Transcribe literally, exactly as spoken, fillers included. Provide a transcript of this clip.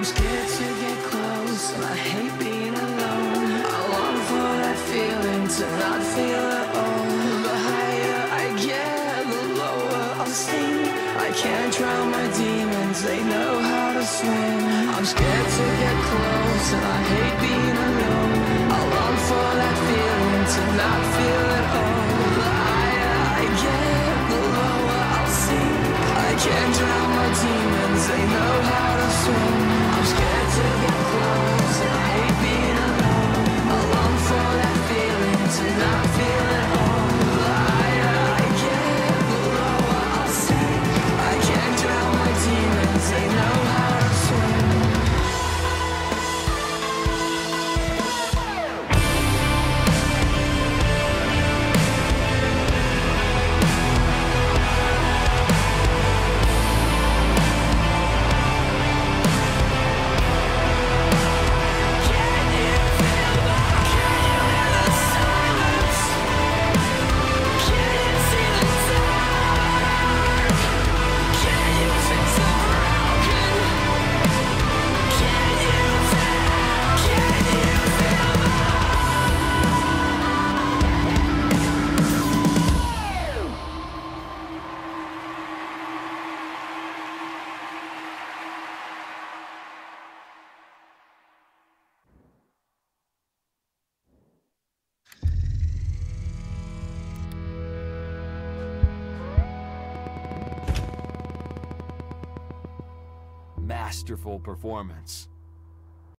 I'm scared to get close, and I hate being alone. I long for that feeling to not feel at all. The higher I get, the lower I'll sink. I can't drown my demons, they know how to swim. I'm scared to get close, and I hate being alone. I long for that feeling to not feel at all. The higher I get, the lower I'll sink. I can't drown my demons, they know how to swim. I'm scared to get close, and I hate being alone. I long for that feeling to not feel at all. The higher I get, the lower I'll sink. I can't drown my demons, they know how to swim. Masterful performance.